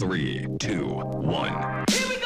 3, 2, 1. Here we go!